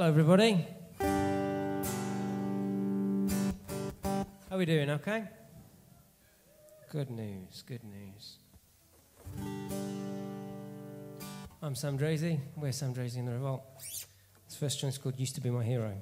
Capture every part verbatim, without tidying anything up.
Hello, everybody. How are we doing, okay? Good news, good news. I'm Sam Draisey. We're Sam Draisey in The Revolt. This first track's called Used to Be My Hero.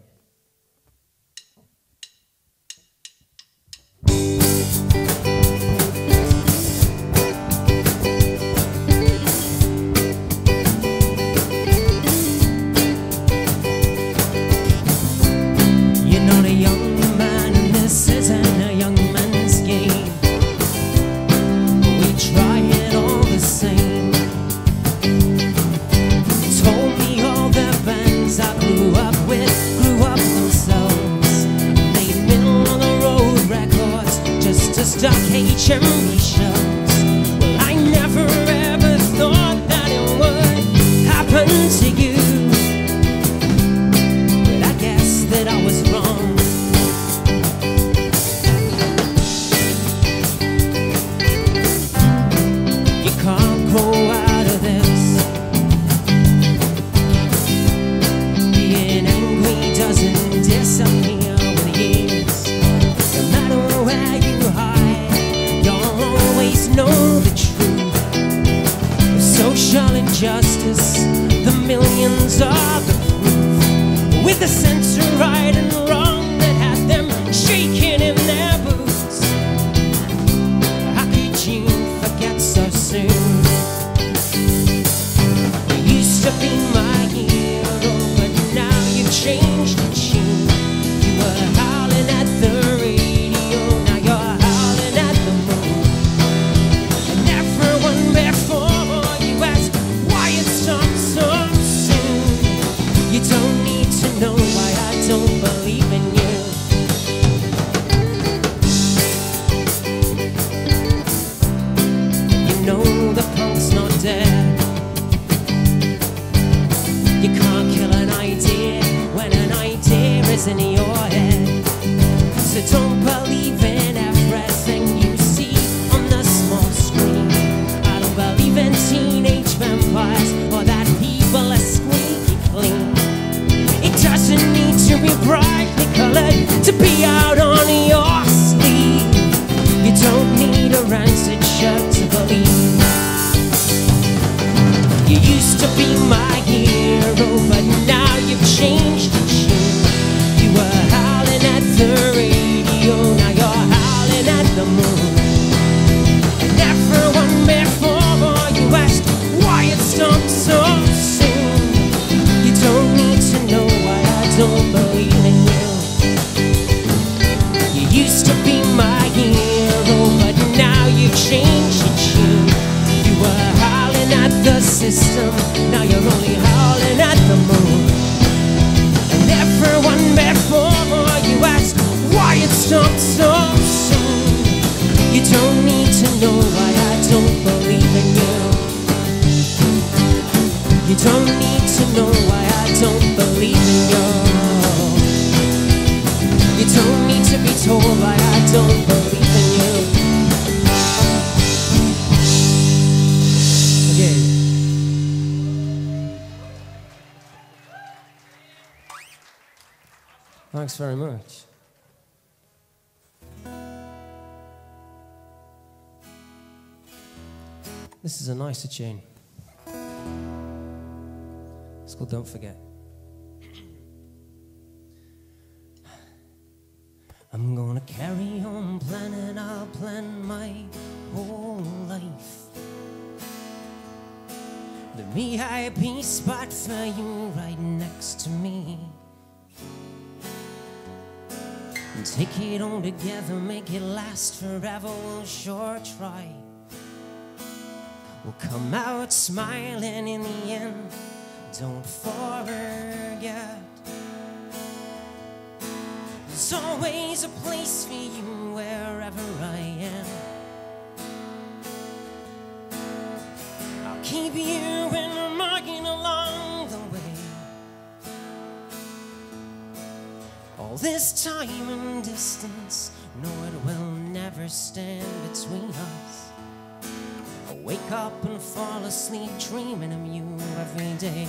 Thanks very much. This is a nicer tune. It's called Don't Forget. I'm gonna carry on planning, I'll plan my whole life. The V I P spot for you right next to me. Take it on together, make it last forever, we'll sure try. We'll come out smiling in the end, don't forget. There's always a place for you wherever I am. I'll keep you in a marking along the way. All this time and distance, no, it will never stand between us. I wake up and fall asleep dreaming of you every day.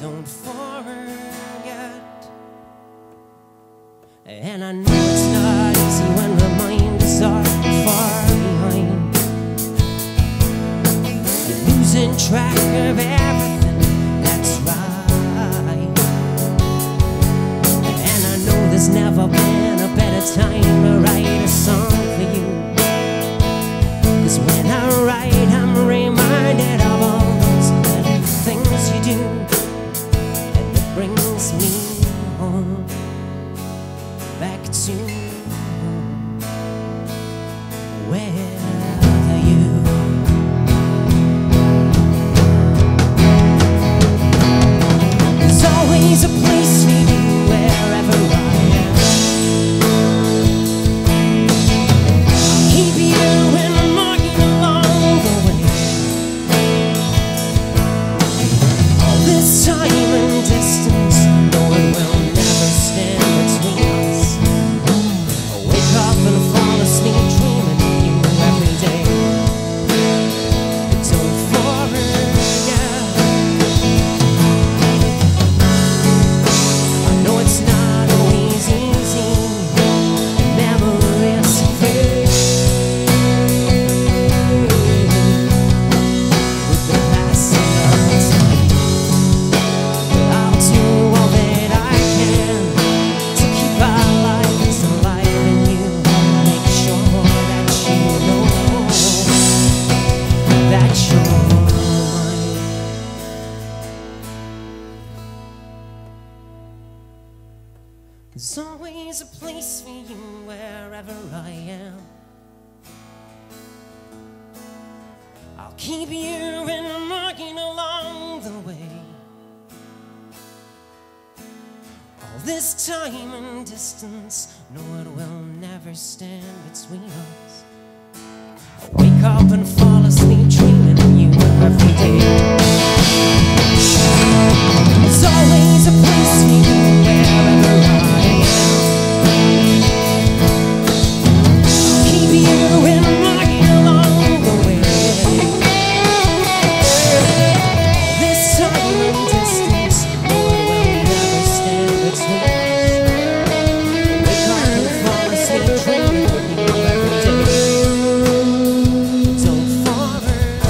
don't forget. And I know it's not easy when the mind is far behind. You're losing track of everything that's right. And I know there's never been a better time to write a song for you. Cause when I write, I'm reminded of all those little things you do, and it brings me home, back to home, with you. There's always a place for you wherever I am. I'll keep you in my mind along the way. All this time and distance, no one will never stand between us. I wake up and fall asleep dreaming of you every day. Don't forget. I know it's not always easy, and never is fair. With the passing of time, I'll do all that I can to keep our lives alive, and you make sure that you know that you're mine. There's always a place for you wherever I am. I'll keep you in a marking along the way. All this time and distance, no, it will never stand between us. I wake up and fall asleep dreaming of you every day. There's always a place for you wherever I am. I'll keep you in mind along the way. This time and distance, no, it will never stand between us. Wake up and fall asleep dreaming of you every day. Don't forget.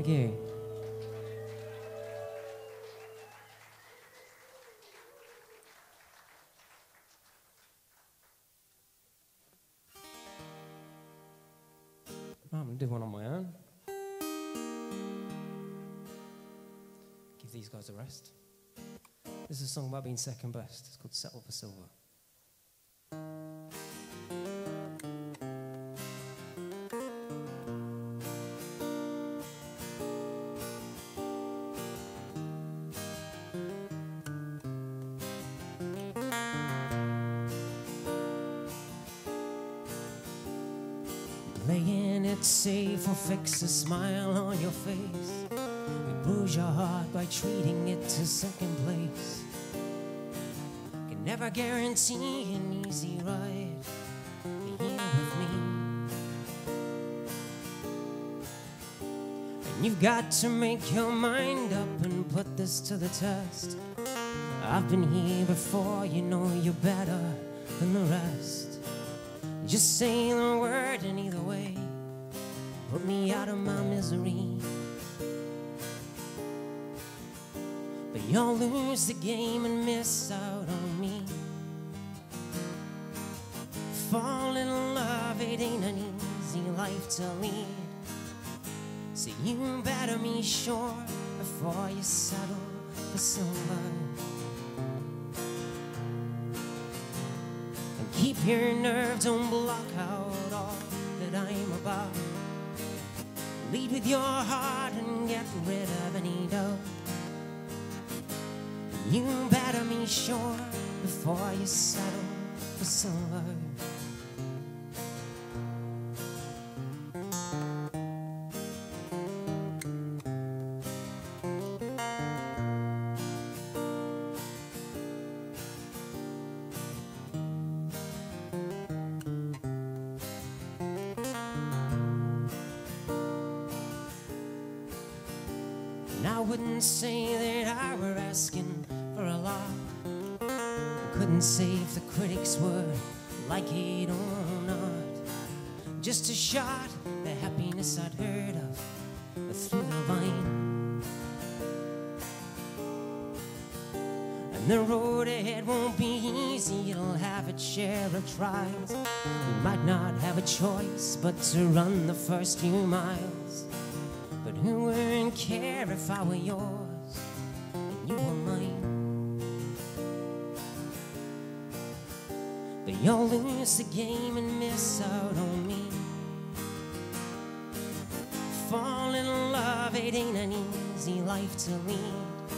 Okay. Oh, I'm gonna do one on my own. Give these guys a rest. This is a song about being second best. It's called Settle for Silver. Playing it safe will fix a smile on your face. You bruise your heart by treating it to second place. Can never guarantee an easy ride here with me. And you've got to make your mind up and put this to the test. I've been here before, you know you're better than the rest. Just say the word and either way, put me out of my misery. But you'll lose the game and miss out on me. Fall in love, it ain't an easy life to lead. So you better be sure before you settle for silver. Keep your nerve, don't block out all that I'm about. Lead with your heart and get rid of any doubt. You better be sure before you settle for silver. And I wouldn't say that I were asking for a lot. Couldn't say if the critics were like it or not. Just a shot, the happiness I'd heard of through the vine. And the road ahead won't be easy. It'll have its share of trials. You might not have a choice but to run the first few miles. But who wouldn't care if I were yours and you were mine? But you'll lose the game and miss out on me. Fall in love, it ain't an easy life to lead.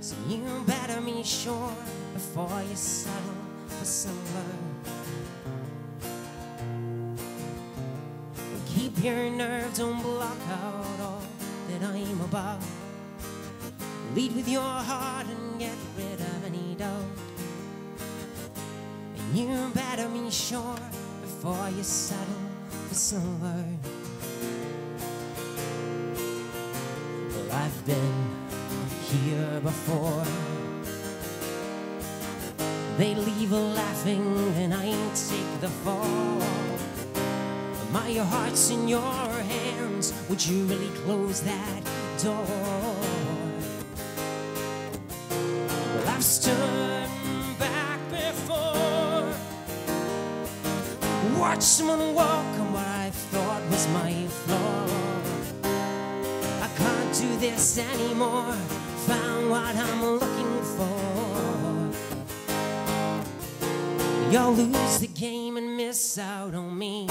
So you better be sure before you settle for silver. Keep your nerve, don't block out all that I'm about. Lead with your heart and get rid of any doubt. You better be sure before you settle for silver. Well, I've been here before. They leave laughing and I take the fall. My heart's in your hands. Would you really close that door? Well, I've stood back before. Watch someone walk on what I thought was my floor. I can't do this anymore. Found what I'm looking for. You'll lose the game and miss out on me.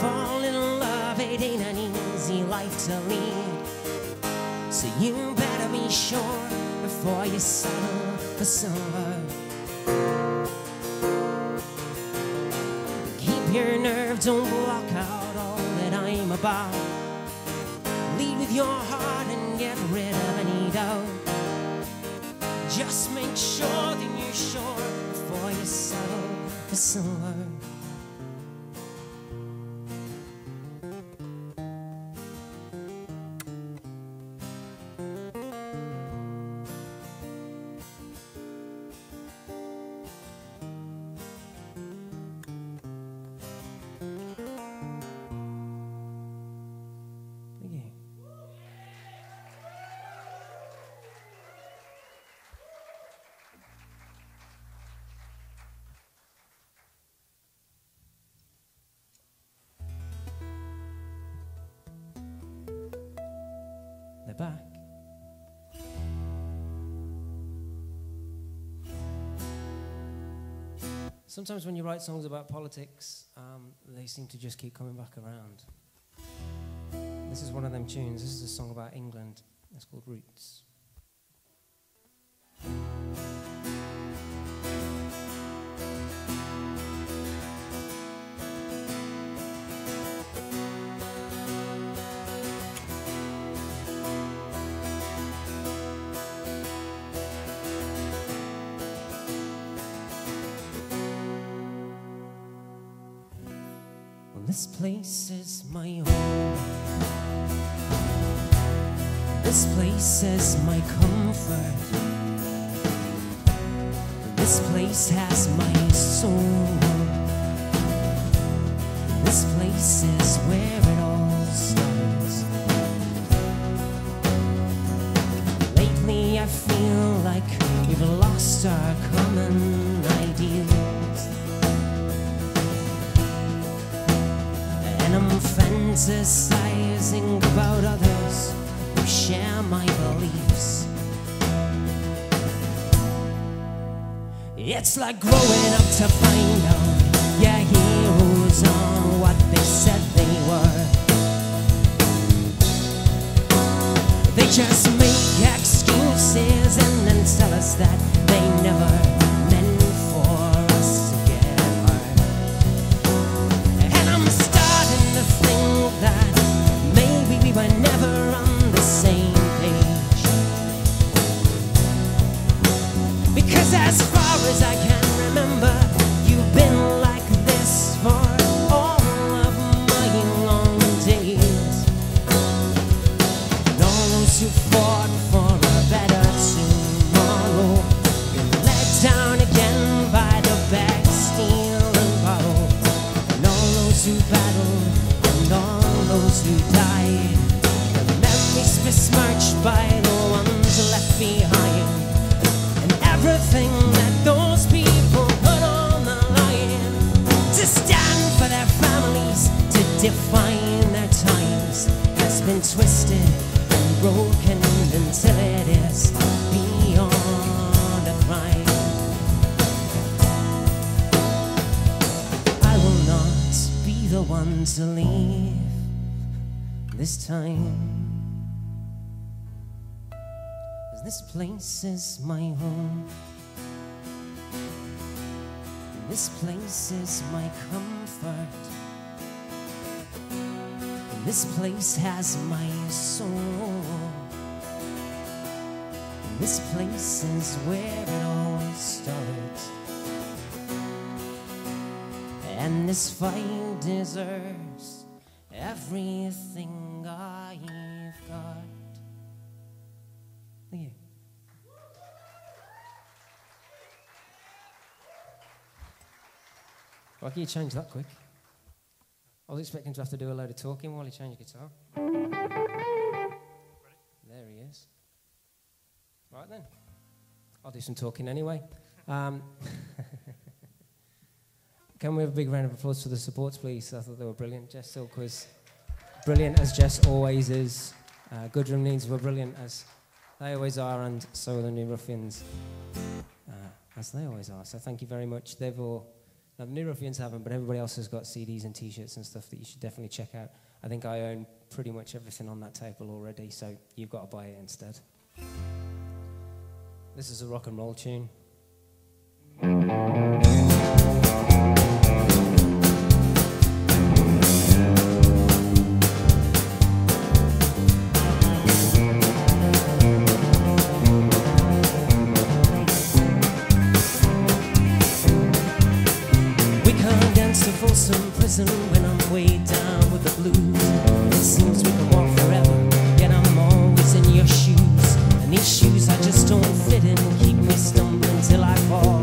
Fall in love, it ain't an easy life to lead. So you better be sure before you settle for silver. Your nerve, don't block out all that I'm about. Lead with your heart and get rid of any doubt. Just make sure that you're sure before you settle for silver. Back. Sometimes when you write songs about politics, um, they seem to just keep coming back around. This is one of them tunes. This is a song about England. It's called Roots. This place is my home. This place is my comfort. This place has my soul. This place is where it all starts. Lately I feel like we've lost our common ideal. I'm fantasizing about others who share my beliefs. It's like growing up to find out your heroes are what they said they were. They just make excuses and then tell us that they never. you die. The memories besmirched by the ones left behind, and everything that those people put on the line to stand for their families, to define their times, has been twisted and broken until it is beyond a crime. I will not be the one to leave this time, 'cause this place is my home, and this place is my comfort, and this place has my soul, and this place is where it all started, and this fire deserves everything I've got. Thank you. Why can you change that quick? I was expecting to have to do a load of talking while you change your guitar. There he is. Right then. I'll do some talking anyway. Um, can we have a big round of applause for the supports, please? I thought they were brilliant. Jess Silk was brilliant as Jess always is. Uh, Goodroom Needs were brilliant as they always are, and so are the New Ruffians uh, as they always are. So thank you very much. They've all, now the New Ruffians haven't, but everybody else has got C Ds and T-shirts and stuff that you should definitely check out. I think I own pretty much everything on that table already, so you've got to buy it instead. This is a rock and roll tune. When I'm way down with the blues, it seems we can walk forever, yet I'm always in your shoes, and these shoes I just don't fit in, keep me stumbling till I fall.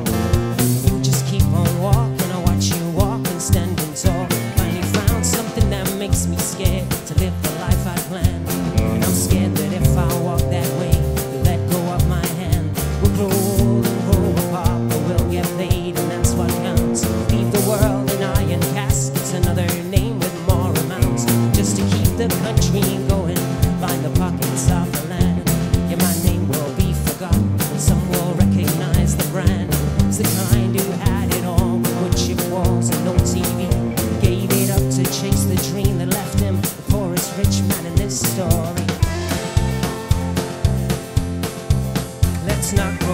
You just keep on walking, I watch you walk and standing tall. Finally found something that makes me scared to live the life I planned, and I'm scared that if I walk that way, you let go of my hand. We'll grow old and grow apart, but we'll get paid, and that's what counts. Leave the world in iron caskets, another name with more amounts, just to keep the country going, line the pockets of the land. Yeah, my name will be forgotten, and some will recognize the brand. It's the kind who had it all with woodchip walls and no T V, gave it up to chase the dream that left him the poorest rich man in this story. Let's not go.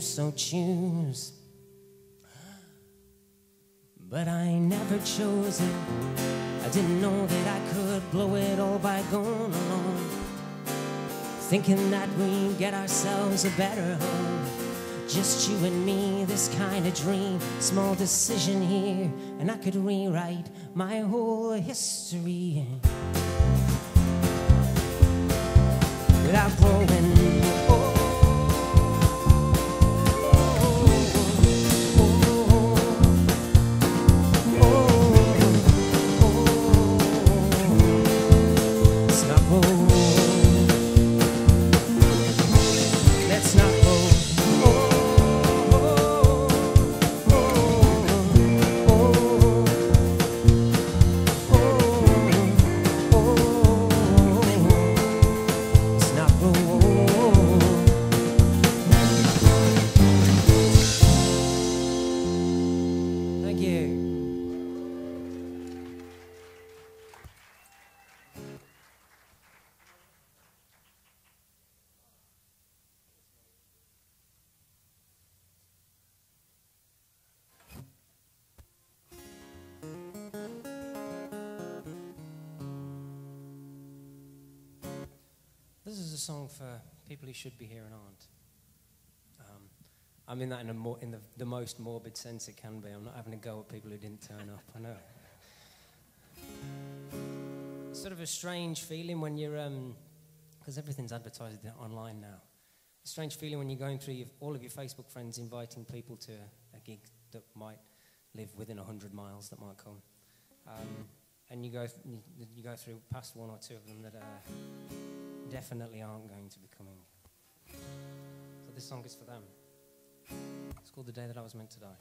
So choose, but I never chose it. I didn't know that I could blow it all by going alone, thinking that we'd get ourselves a better home. Just you and me, this kind of dream, small decision here, and I could rewrite my whole history. Without growing. Oh, song for people who should be here and aren't. Um, I mean that in, a more, in the, the most morbid sense it can be. I'm not having a go at people who didn't turn up, I know. It's sort of a strange feeling when you're, because um, everything's advertised online now. It's a strange feeling when you're going through your, all of your Facebook friends inviting people to a gig that might live within a hundred miles that might come. Um, and you go, th you go through past one or two of them that are definitely aren't going to be coming. So this song is for them. It's called The Day That I Was Meant to Die.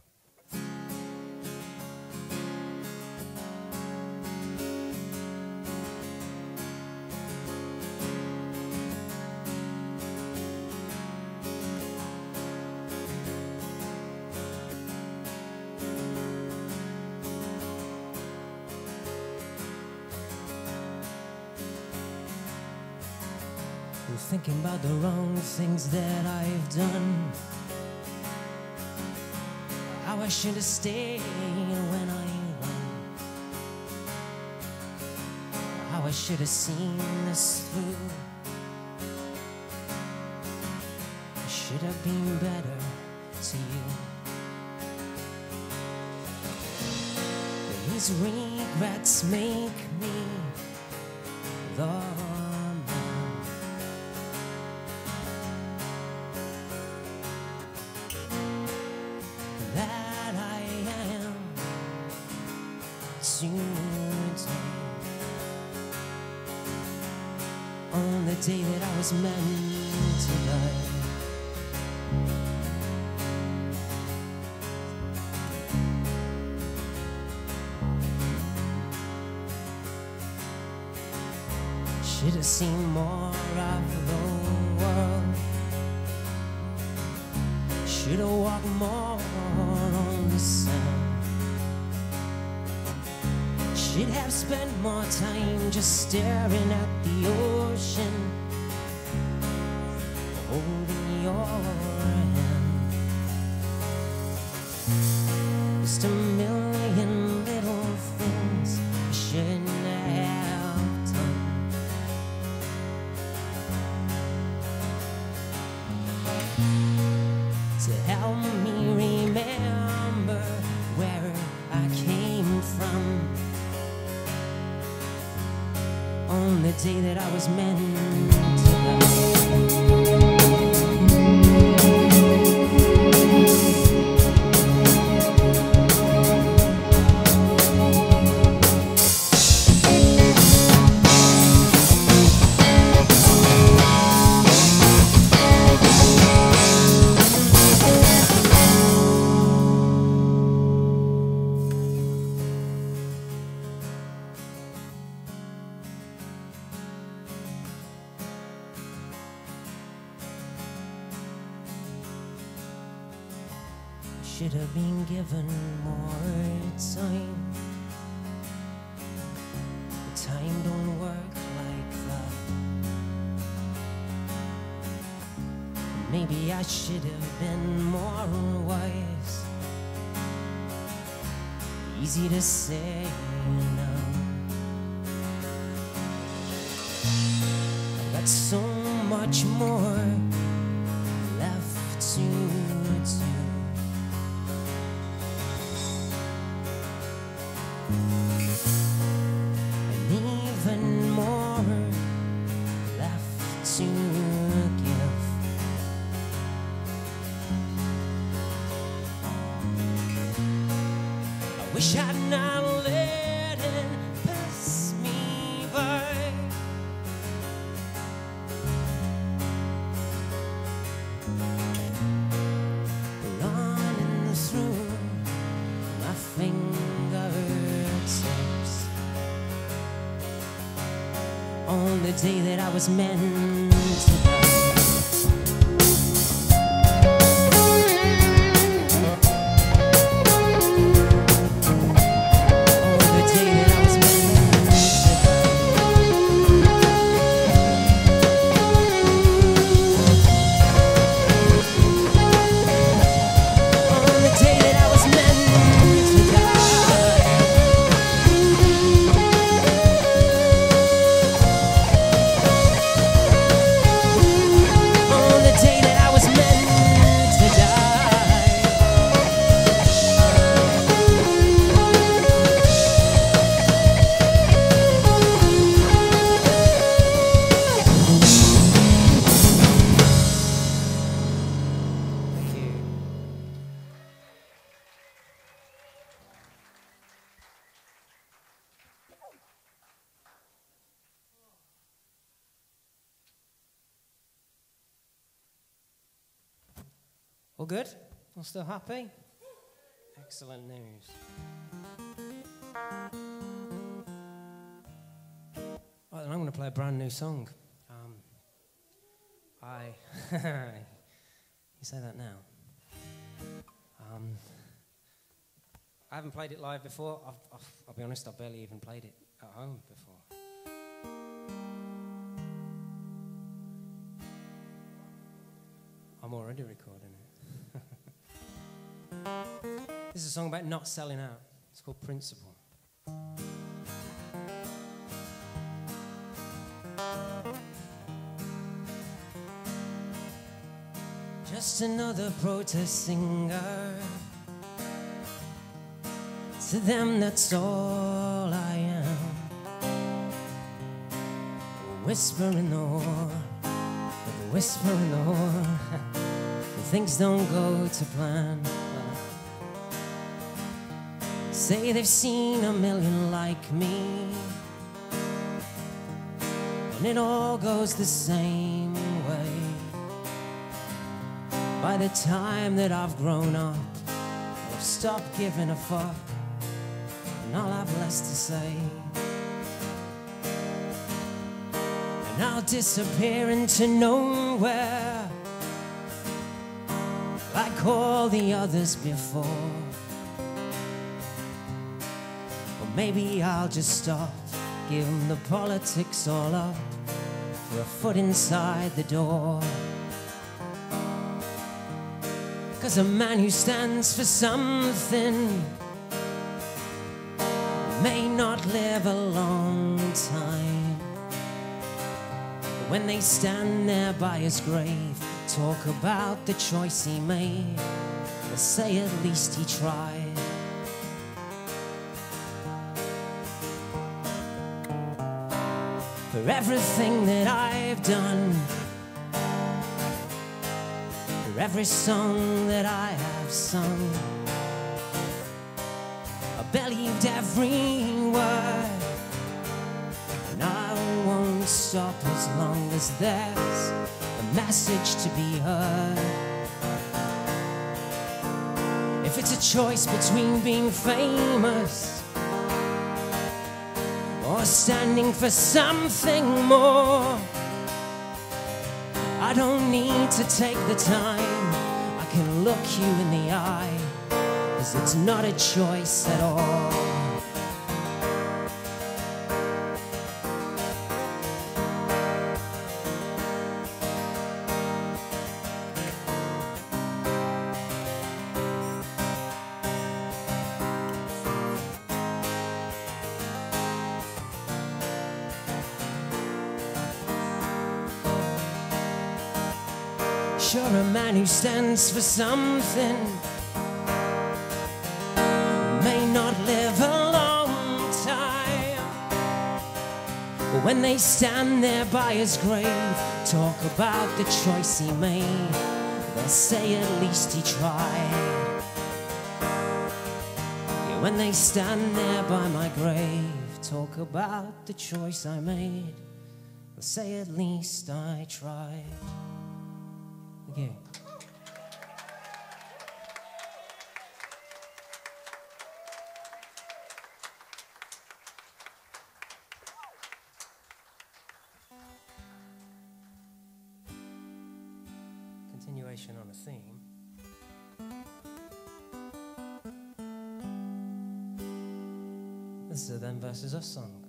Thinking about the wrong things that I've done, how I should have stayed when I won, how I should have seen this through. I should have been better to you. These regrets make me the day that I was meant to die. Should have seen more of the world, should have walked more on the sand, should have spent more time just staring at the ocean, holding your hand. Just a million little things I shouldn't have done to help me remember where I came from on the day that I was meant to die. Should have been given more time. But time don't work like that. Maybe I should have been more wise. Easy to say now. I got so much more left to do. And even more left to give. I wish I'd not let it pass me by. Running through my fingers on the day that I was meant to die. All good? All still happy? Excellent news. Right, then I'm going to play a brand new song. Um, I... You say that now? Um, I haven't played it live before. I've, I've, I'll be honest, I've barely even played it at home before. I'm already recording it. This is a song about not selling out. It's called Principle. Just another protest singer. To them, that's all I am. A whisper in the whore, a whisper in the whore. Things don't go to plan. Say they've seen a million like me, and it all goes the same way. By the time that I've grown up, I've stopped giving a fuck, and all I've less to say. And I'll disappear into nowhere like all the others before. Or maybe I'll just stop, giving the politics all up for a foot inside the door. Cause a man who stands for something may not live a long time. But when they stand there by his grave, talk about the choice he made, they'll say at least he tried. For everything that I've done, for every song that I have sung, I believed every word, and I won't stop as long as there's message to be heard. If it's a choice between being famous or standing for something more, I don't need to take the time. I can look you in the eye, 'cause it's not a choice at all. Sure, a man who stands for something may not live a long time. But when they stand there by his grave, talk about the choice he made, they'll say at least he tried. Yeah, when they stand there by my grave, talk about the choice I made, they'll say at least I tried. Thank you. Continuation on a theme. This is a Them Versus Us song,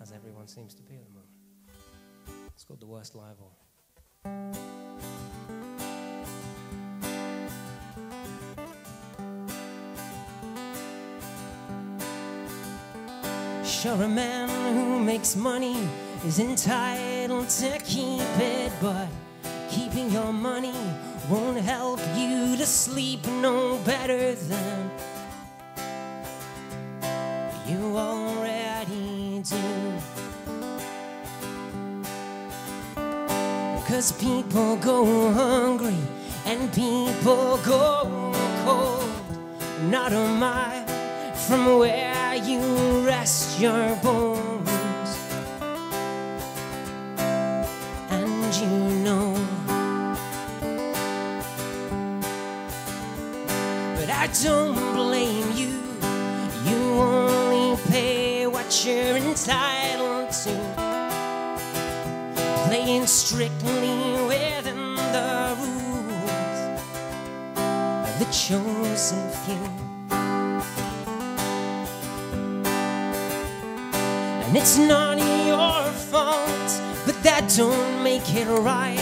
as everyone seems to be at the moment. It's called The Worst Libel. Sure, a man who makes money is entitled to keep it, but keeping your money won't help you to sleep no better than you already do. Because people go hungry and people go cold, not a mile from where you rest your bones. And you know I don't blame you. You only pay what you're entitled to, playing strictly within the rules of the chosen few. And it's not your fault, but that don't make it right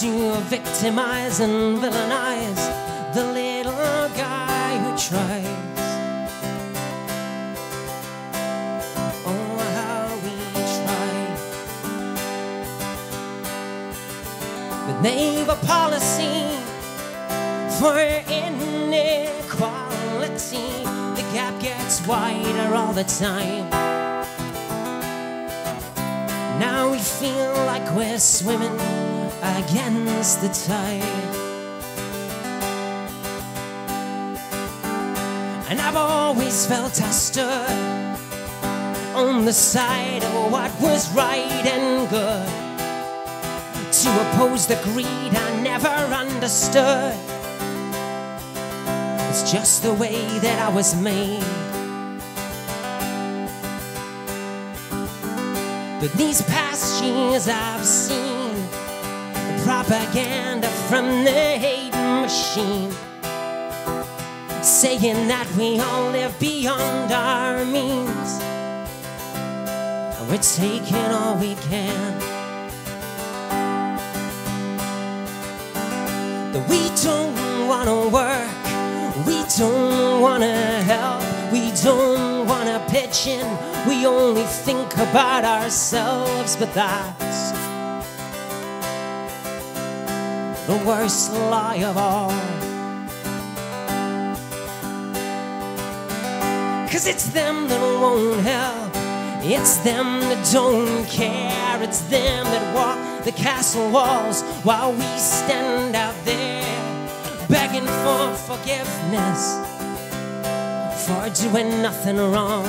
to victimize and villainize the little guy who tries. Oh, how we try. But they've a policy for inequality. The gap gets wider all the time. Now we feel like we're swimming against the tide. And I've always felt I stood on the side of what was right and good, to oppose the greed I never understood. It's just the way that I was made. But these past years I've seen propaganda from the hate machine, saying that we all live beyond our means, and we're taking all we can. That we don't want to work, we don't want to help, we don't want to pitch in, we only think about ourselves. But that's the worst lie of all, 'cause it's them that won't help, it's them that don't care, it's them that walk the castle walls while we stand out there begging for forgiveness for doing nothing wrong.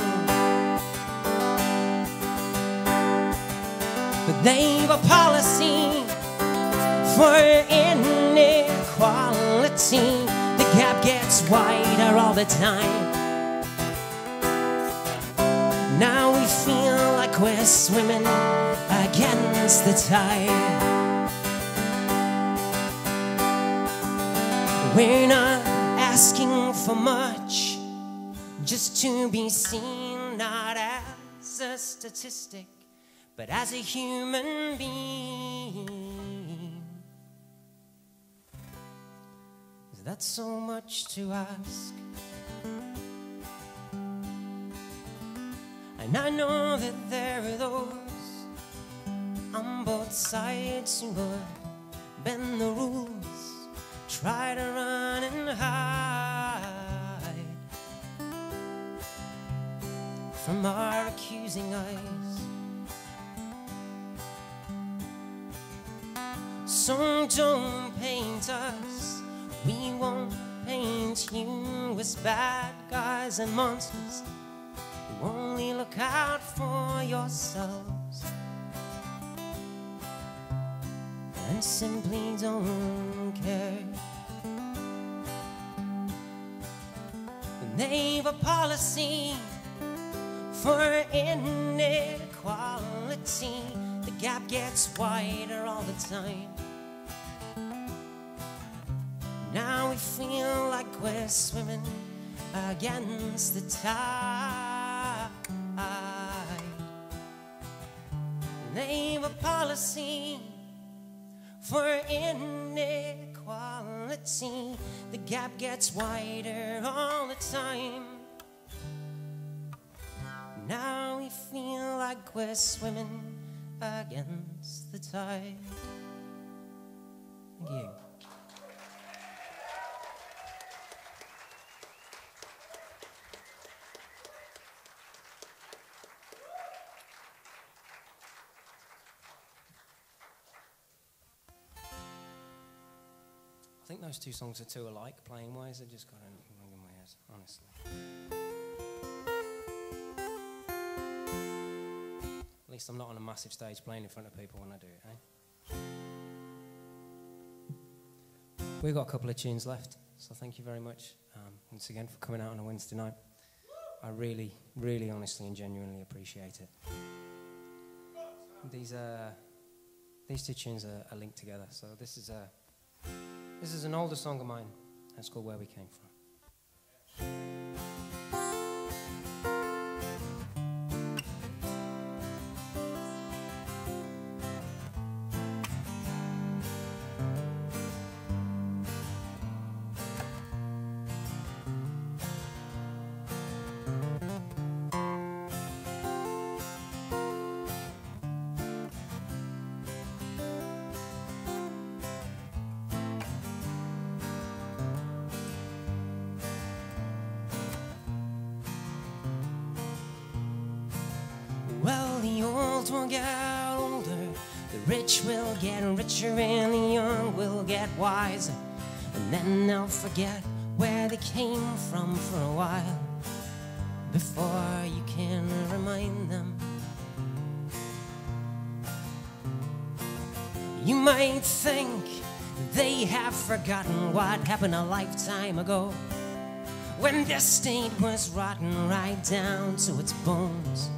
But they've a policy for inequality, the gap gets wider all the time. Now we feel like we're swimming against the tide. We're not asking for much, just to be seen not as a statistic, but as a human being. That's so much to ask. And I know that there are those on both sides who would bend the rules, try to run and hide from our accusing eyes. Some don't paint us, we won't paint you as bad guys and monsters. You only look out for yourselves and simply don't care. And they've a policy for inequality. The gap gets wider all the time. Now we feel like we're swimming against the tide. They've a policy for inequality. The gap gets wider all the time. Now we feel like we're swimming against the tide. Thank you. I think those two songs are too alike, playing wise. They've just got anything wrong in my head, honestly. At least I'm not on a massive stage playing in front of people when I do it, eh? We've got a couple of tunes left, So thank you very much um, once again for coming out on a Wednesday night. I really, really honestly and genuinely appreciate it. These uh, these two tunes are, are linked together. So this is a this is an older song of mine. It's called Where We Came From. And the young will get wiser, and then they'll forget where they came from for a while before you can remind them. You might think they have forgotten what happened a lifetime ago, when this state was rotten right down to its bones.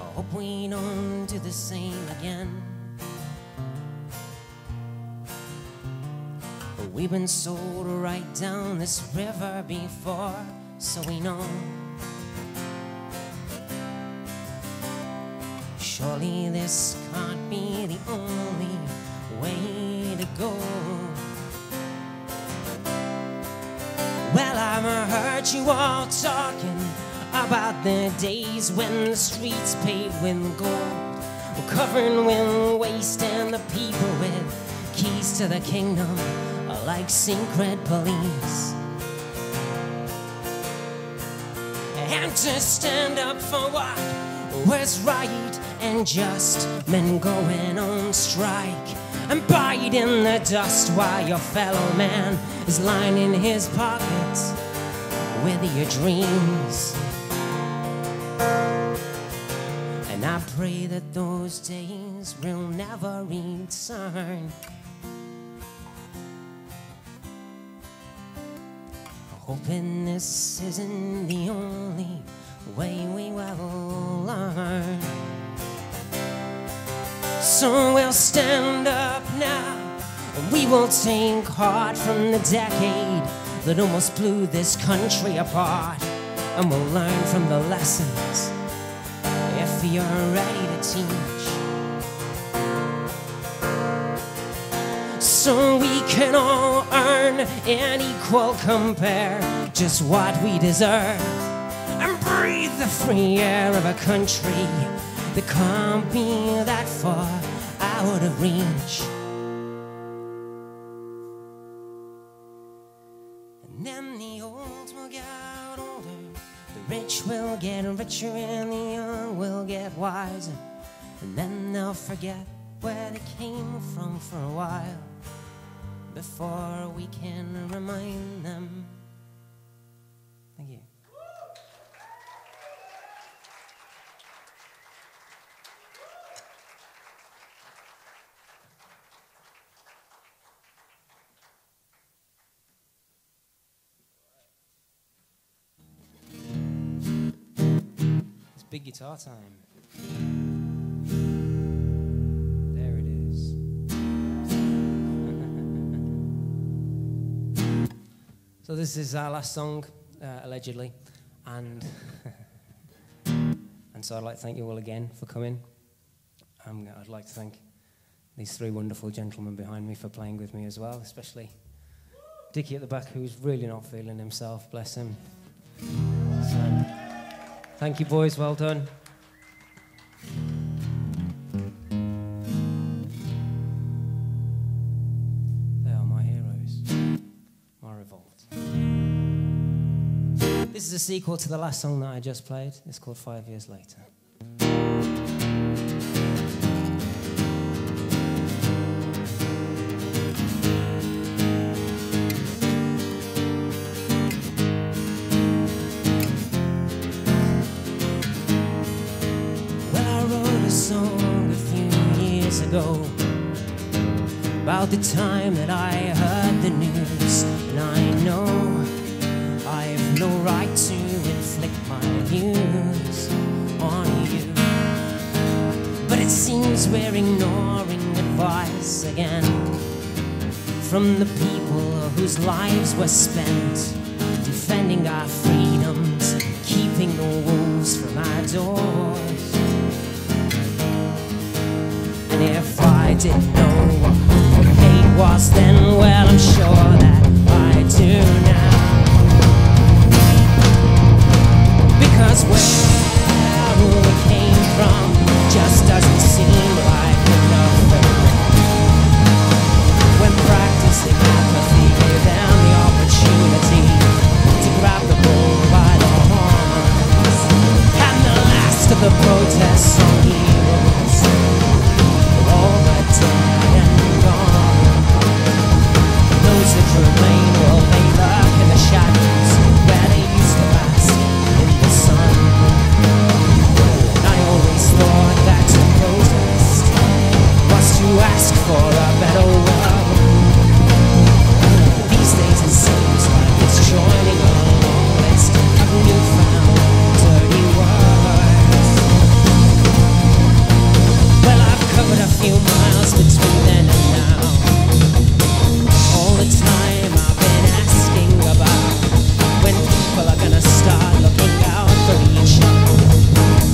I hope we don't do the same again. We've been sold right down this river before, so we know. Surely this can't be the only way to go. Well, I've heard you all talking about the days when the streets paved with gold were covered with waste, and the people with keys to the kingdom like secret police. And to stand up for what was right and just meant going on strike and bite in the dust while your fellow man is lining his pockets with your dreams. And I pray that those days will never return. Hoping this isn't the only way we will learn. So we'll stand up now, and we will take heart from the decade that almost blew this country apart. And we'll learn from the lessons if you're ready to teach. So we can all earn and equal compare just what we deserve, and breathe the free air of a country that can't be that far out of reach. And then the old will get older, the rich will get richer, and the young will get wiser, and then they'll forget where they came from for a while before we can remind them. Thank you. It's big guitar time. So this is our last song, uh, allegedly, and and so I'd like to thank you all again for coming. Um, I'd like to thank these three wonderful gentlemen behind me for playing with me as well, especially Dickie at the back, who's really not feeling himself, bless him. So, thank you, boys, well done. This is a sequel to the last song that I just played. It's called Five Years Later. Well, I wrote a song a few years ago about the time that I heard the news, and I know no right to inflict my views on you. But it seems we're ignoring advice again from the people whose lives were spent defending our freedoms, keeping the wolves from our doors. And if I didn't know what hate was then, well, I'm sure that I do now. Because where we came from just doesn't seem like enough. When practicing apathy gave them the opportunity to grab the bull by the horns, and the last of the protests on heroes all but dead and gone. Those that remain will they lurk in the shadows where they used to bask in the sun. I always thought that to protest was to ask for a better world. These days it seems like it's joining a long list of newfound dirty words. Well, I've covered a few miles between then and now. All the time I've been asking about when people are gonna start looking out for each other.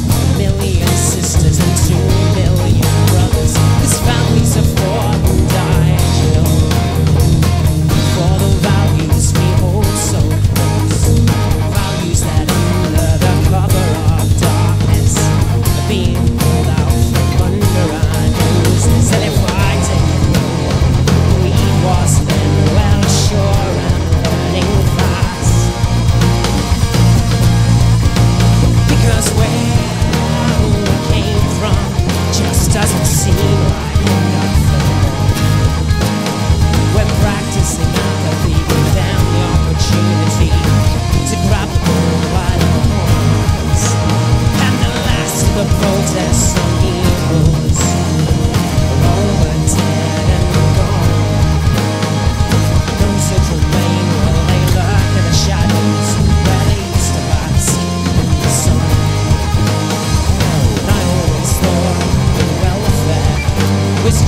A million sisters and two million brothers, this family's a four who died, you know, for the values we hold so close, values that under the cover of darkness are being pulled out from under our noses. And if I didn't know who he was then, well, sure, I'm learning fast. Because where we came from just doesn't seem like enough. We're practicing apathy, give them the opportunity to grab the bull by the horns, and the last of the protests on heroes are all but dead and gone. Those that remain will they lurk in the shadows where they used to bask in the sun. And I always thought that welfare was just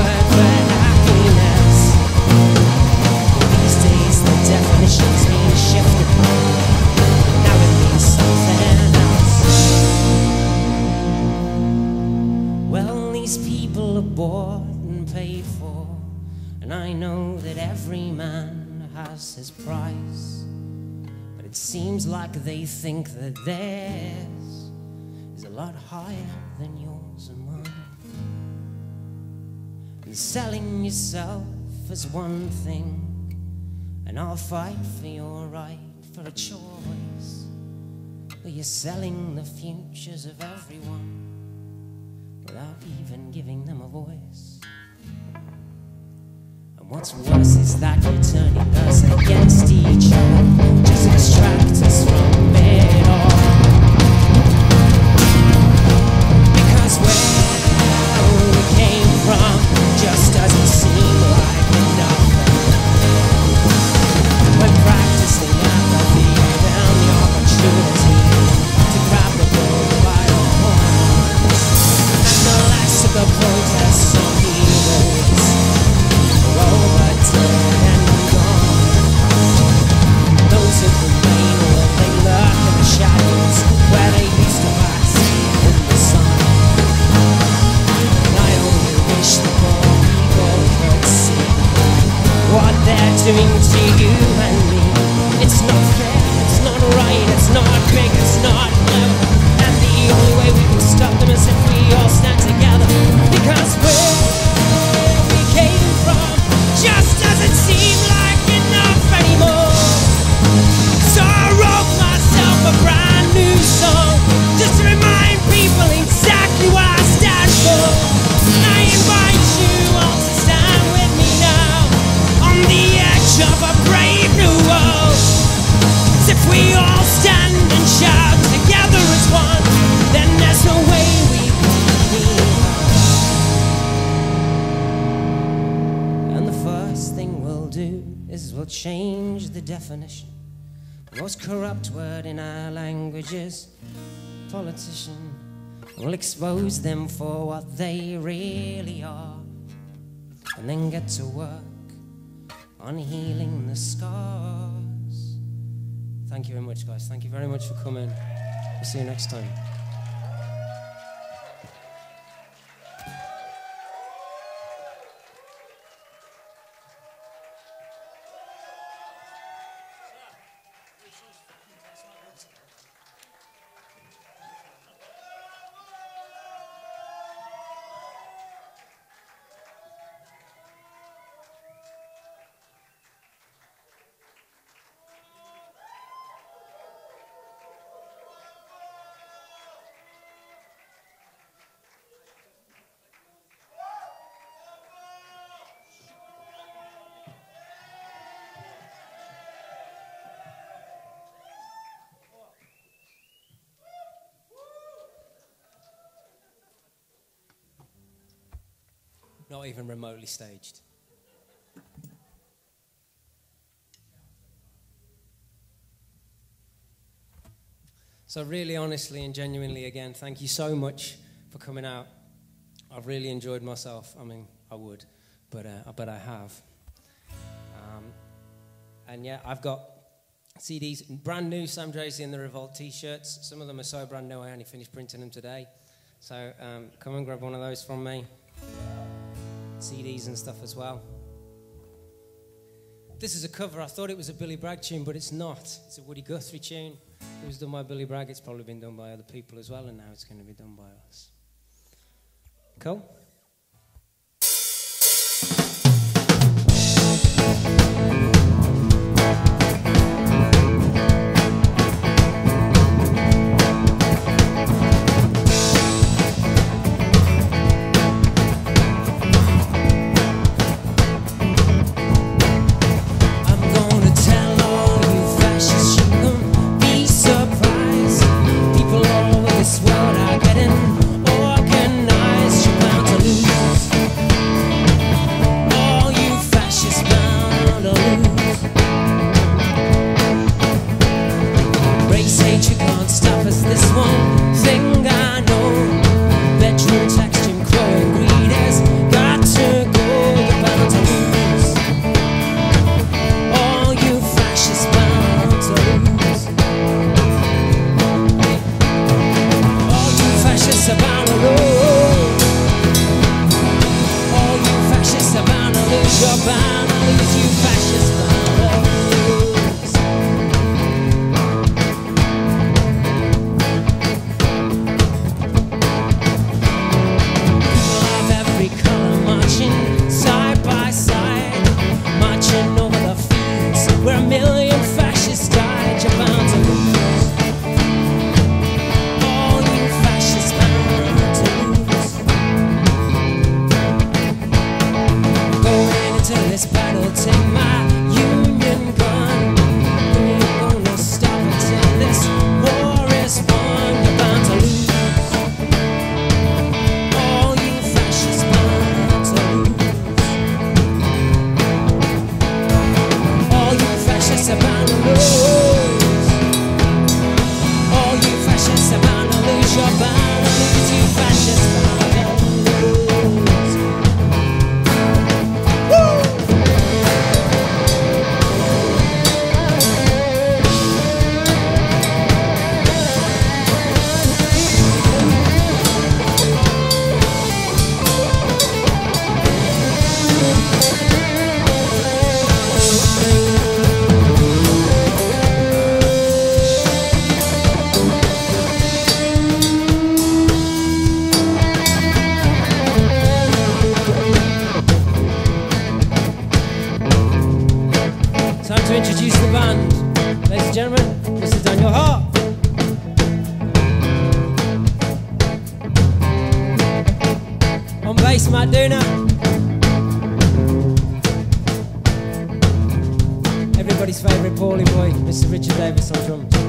another word for happiness. These days the definition's being shifted. Now it means something else. Well, these people are bought and paid for, and I know that every man has his price. But it seems like they think that theirs is a lot higher than yours and mine. And selling yourself is one thing, and I'll fight for your right for a choice. But you're selling the futures of everyone without even giving them a voice. And what's worse is that you're turning us against each other, just extract us from it all. Because where we came from just doesn't seem like enough. When practicing apathy, I found the opportunity to grab the bull by the horns, and the last of the protests on heroes are all but dead and gone. Those that remain will they lurk in the shadows where they used to bask in the sun. I only wish the more people could see what they're doing to you and me. It's not fair, it's not right, it's not big, it's not blue. And the only way we can stop them is if we all stand together. Because where we came from just doesn't seem like enough anymore. So I wrote myself a brand new song just to remind people exactly what I stand for. And I invite you all to stand with me now on the edge of a brave new world. 'Cause if we all stand and shout together as one, then there's no way we can be alone. And the first thing we'll do is we'll change the definition The most corrupt word in our language is politician. We'll expose them for what they really are, and then get to work on healing the scars. Thank you very much, guys. Thank you very much for coming. We'll see you next time. Not even remotely staged. So really honestly and genuinely again, thank you so much for coming out. I've really enjoyed myself. I mean, I would, but uh, I bet I have. Um, and yeah, I've got C Ds, brand new Sam Draisey and The Revolt t-shirts. Some of them are so brand new, I only finished printing them today. So um, come and grab one of those from me. C Ds and stuff as well. This is a cover. I thought it was a Billy Bragg tune, but it's not. It's a Woody Guthrie tune. It was done by Billy Bragg. It's probably been done by other people as well, and now it's going to be done by us. Cool? Everybody's favourite Paulie boy, Mister Richard Davis on drums.